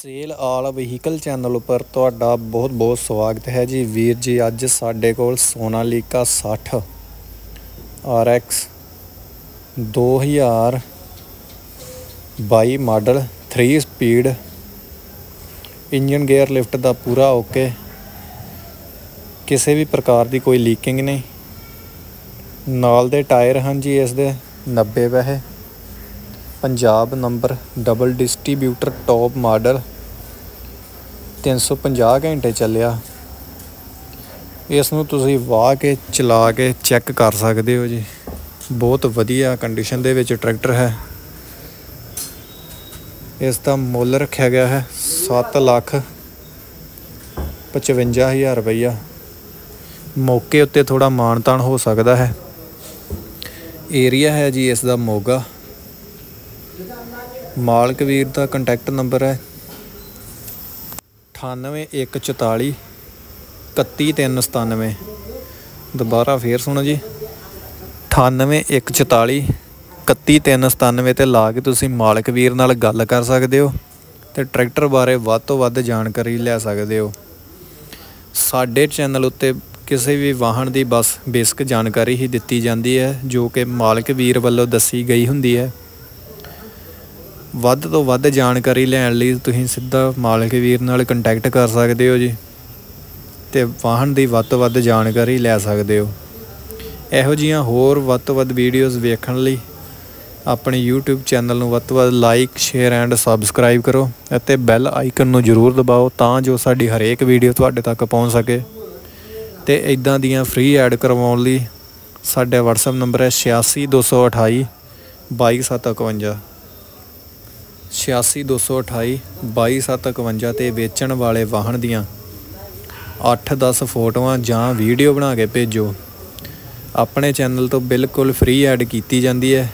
Cell आल vehicle channel पर तुहाडा बहुत बहुत स्वागत है जी। वीर जी अज साडे कोल Sonalika 60 RX 2022 model 3 speed engine gear lift का पूरा ओके, किसी भी प्रकार की कोई लीकिंग नहीं। नाल दे टायर हैं जी इस दे 90 पैसे, Punjab number, double distributor, top model, 350 घंटे चलिया। इसनूं तुसीं वाह के चला के चैक कर सकते हो जी, बहुत वधिया कंडीशन दे विच ट्रैक्टर है। इसका मुल रखा गया है 7,55,000 रुपया, मौके उत्ते थोड़ा मानतान हो सकता है। एरिया है जी इसका मोगा। मालक वीर का कंटैक्ट नंबर है 981443 397। दोबारा फिर सुनो जी, 981443 397 ला के तुसीं मालक वीर नाल गल कर सकते हो तो ट्रैक्टर बारे वध तो वध जानकारी लै सकते हो। साडे चैनल उत्ते किसी भी वाहन की बस बेसिक जानकारी ही दिती जाती है जो कि मालक वीर वालों दसी गई हुंदी है। वध तो वध जानकारी लैण लई तुसीं सीधा मालक वीर नाल कंटैक्ट कर सकते हो जी, तो वाहन की वध तो वध जानकारी लै सकते हो। इहो जिहियां होर वध तो वध वीडियोज़ वेखण लई अपने यूट्यूब चैनल नूं वध तो वध लाइक शेयर एंड सबसक्राइब करो अते बैल आइकन नूं जरूर दबाओ तां जो साडी हरेक वीडियो तुहाडे तक पहुँच सके। तो इदां दियां फ्री ऐड करवाउण लई साडा WhatsApp नंबर है 8628 22 751, 8628 22 751। तो बेचण वाले वाहन दियां 8-10 फोटोआं जां वीडियो बना के भेजो। अपने चैनल तो बिल्कुल फ्री ऐड की जाती है।